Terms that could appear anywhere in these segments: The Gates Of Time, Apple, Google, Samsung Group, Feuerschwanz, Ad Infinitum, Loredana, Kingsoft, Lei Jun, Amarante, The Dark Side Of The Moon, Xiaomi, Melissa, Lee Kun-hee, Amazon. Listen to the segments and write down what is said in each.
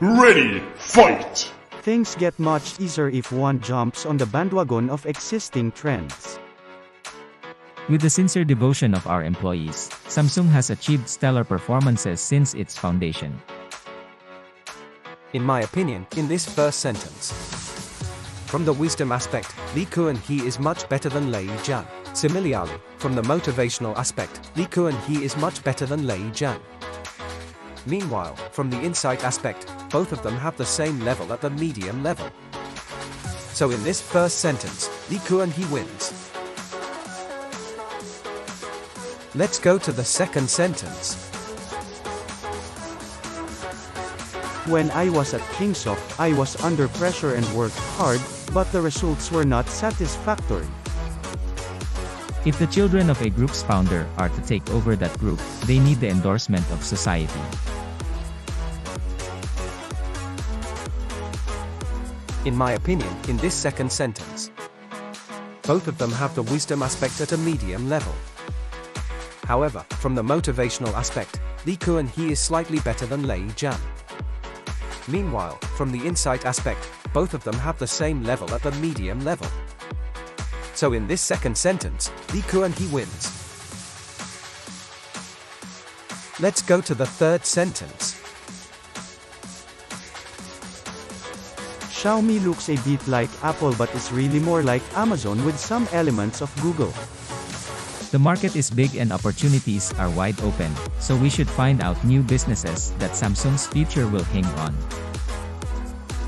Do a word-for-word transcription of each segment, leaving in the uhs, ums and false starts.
Ready, fight! Things get much easier if one jumps on the bandwagon of existing trends. With the sincere devotion of our employees, Samsung has achieved stellar performances since its foundation. In my opinion, in this first sentence, from the wisdom aspect, Lee Kun-hee is much better than Lei Jun. Similarly, from the motivational aspect, Lee Kun-hee is much better than Lei Jun. Meanwhile, from the insight aspect, both of them have the same level at the medium level. So in this first sentence, Lee Kun-hee wins. Let's go to the second sentence. When I was at Kingsoft, I was under pressure and worked hard, but the results were not satisfactory. If the children of a group's founder are to take over that group, they need the endorsement of society. In my opinion, in this second sentence, both of them have the wisdom aspect at a medium level. However, from the motivational aspect, Lee Kun-hee is slightly better than Lei Jun. Meanwhile, from the insight aspect, both of them have the same level at the medium level. So in this second sentence, Lee Kun-hee wins. Let's go to the third sentence. Xiaomi looks a bit like Apple but is really more like Amazon with some elements of Google. The market is big and opportunities are wide open, so we should find out new businesses that Samsung's future will hang on.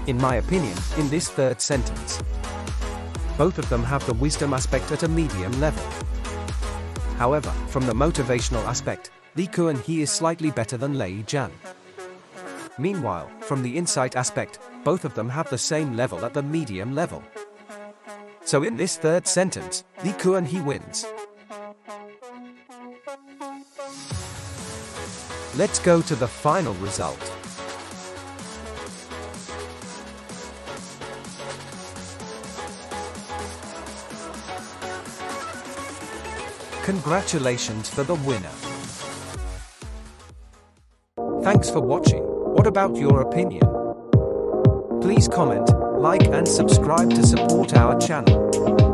In my opinion, in this third sentence, both of them have the wisdom aspect at a medium level. However, from the motivational aspect, Lee Kun-hee is slightly better than Lei Jun. Meanwhile, from the insight aspect, both of them have the same level at the medium level. So in this third sentence, Lee Kun-hee wins. Let's go to the final result. Congratulations for the winner. Thanks for watching. What about your opinion? Please comment, like and subscribe to support our channel.